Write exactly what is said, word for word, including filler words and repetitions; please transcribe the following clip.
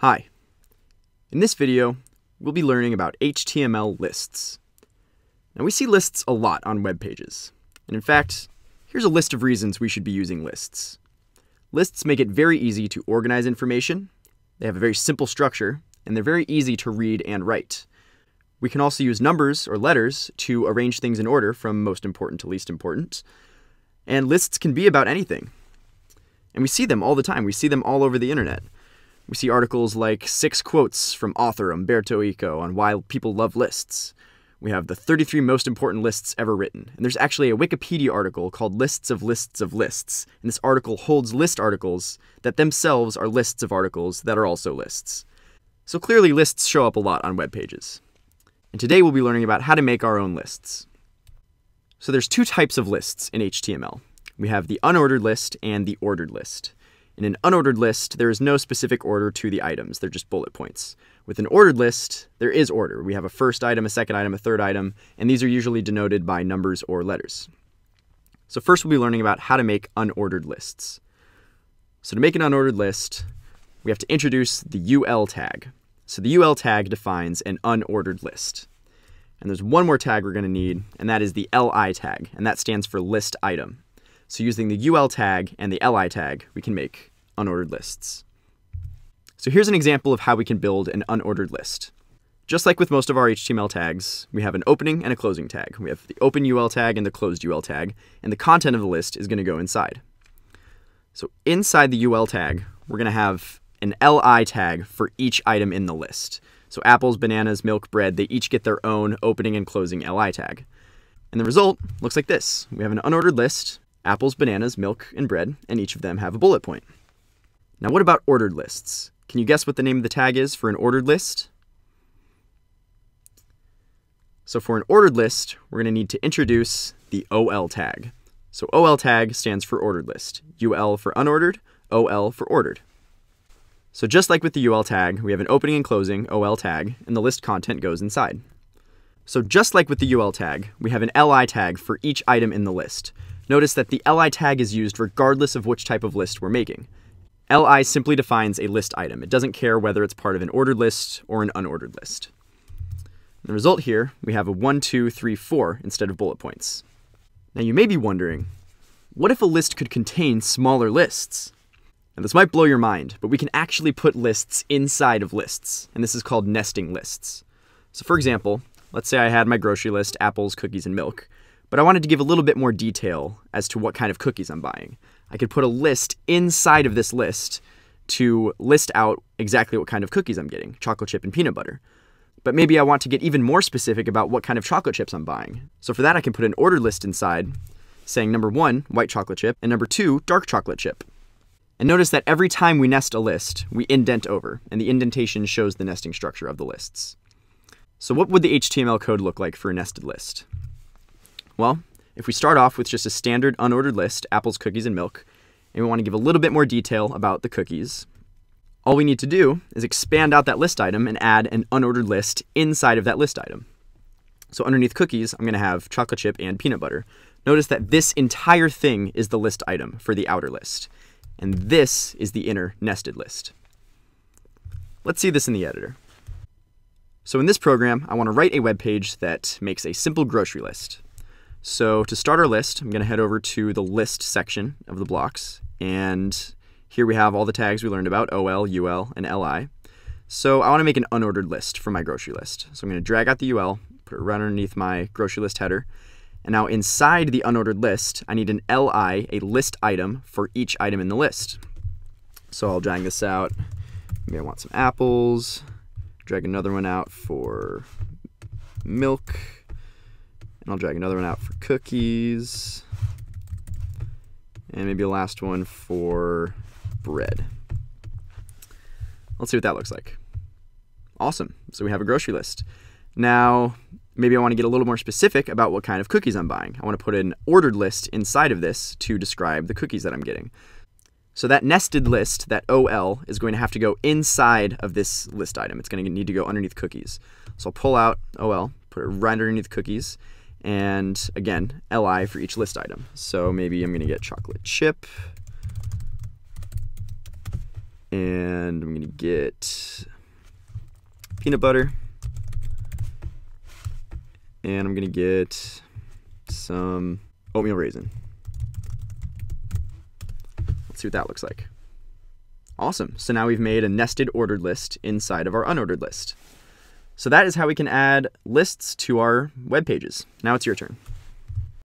Hi, in this video, we'll be learning about H T M L lists. Now we see lists a lot on web pages, and in fact, here's a list of reasons we should be using lists. Lists make it very easy to organize information, they have a very simple structure, and they're very easy to read and write. We can also use numbers or letters to arrange things in order from most important to least important, and lists can be about anything. And we see them all the time, we see them all over the internet. We see articles like six quotes from author Umberto Eco on why people love lists. We have the thirty-three most important lists ever written. And there's actually a Wikipedia article called Lists of Lists of Lists. And this article holds list articles that themselves are lists of articles that are also lists. So clearly lists show up a lot on web pages. And today we'll be learning about how to make our own lists. So there's two types of lists in H T M L. We have the unordered list and the ordered list. In an unordered list, there is no specific order to the items. They're just bullet points. With an ordered list, there is order. We have a first item, a second item, a third item, and these are usually denoted by numbers or letters. So first we'll be learning about how to make unordered lists. So to make an unordered list, we have to introduce the U L tag. So the U L tag defines an unordered list. And there's one more tag we're going to need, and that is the L I tag, and that stands for list item. So using the U L tag and the L I tag, we can make unordered lists. So here's an example of how we can build an unordered list. Just like with most of our H T M L tags, we have an opening and a closing tag. We have the open U L tag and the closed U L tag, and the content of the list is going to go inside. So inside the U L tag, we're going to have an L I tag for each item in the list. So apples, bananas, milk, bread, they each get their own opening and closing L I tag. And the result looks like this. We have an unordered list. Apples, bananas, milk, and bread, and each of them have a bullet point. Now what about ordered lists? Can you guess what the name of the tag is for an ordered list? So for an ordered list, we're going to need to introduce the O L tag. So O L tag stands for ordered list. U L for unordered, O L for ordered. So just like with the U L tag, we have an opening and closing O L tag, and the list content goes inside. So just like with the U L tag, we have an L I tag for each item in the list. Notice that the L I tag is used regardless of which type of list we're making. L I simply defines a list item. It doesn't care whether it's part of an ordered list or an unordered list. And the result here, we have a one, two, three, four instead of bullet points. Now you may be wondering, what if a list could contain smaller lists? And this might blow your mind, but we can actually put lists inside of lists, and this is called nesting lists. So for example, let's say I had my grocery list, apples, cookies, and milk. But I wanted to give a little bit more detail as to what kind of cookies I'm buying. I could put a list inside of this list to list out exactly what kind of cookies I'm getting, chocolate chip and peanut butter. But maybe I want to get even more specific about what kind of chocolate chips I'm buying. So for that, I can put an order list inside saying number one, white chocolate chip, and number two, dark chocolate chip. And notice that every time we nest a list, we indent over, and the indentation shows the nesting structure of the lists. So what would the H T M L code look like for a nested list? Well, if we start off with just a standard unordered list, apples, cookies, and milk, and we want to give a little bit more detail about the cookies, all we need to do is expand out that list item and add an unordered list inside of that list item. So underneath cookies, I'm going to have chocolate chip and peanut butter. Notice that this entire thing is the list item for the outer list, and this is the inner nested list. Let's see this in the editor. So in this program, I want to write a web page that makes a simple grocery list. So to start our list, I'm going to head over to the list section of the blocks, and here we have all the tags we learned about, O L, U L, and L I. So I want to make an unordered list for my grocery list. So I'm going to drag out the U L, put it right underneath my grocery list header, and now inside the unordered list, I need an L I, a list item, for each item in the list. So I'll drag this out. Maybe I want some apples, drag another one out for milk. And I'll drag another one out for cookies, and maybe a last one for bread. Let's see what that looks like. Awesome, so we have a grocery list. Now, maybe I want to get a little more specific about what kind of cookies I'm buying. I want to put an ordered list inside of this to describe the cookies that I'm getting. So that nested list, that O L, is going to have to go inside of this list item. It's going to need to go underneath cookies. So I'll pull out O L, put it right underneath cookies, and again, L I for each list item. So maybe I'm going to get chocolate chip, and I'm gonna get peanut butter, and I'm gonna get some oatmeal raisin. Let's see what that looks like. Awesome, so now we've made a nested ordered list inside of our unordered list. So that is how we can add lists to our web pages. Now it's your turn.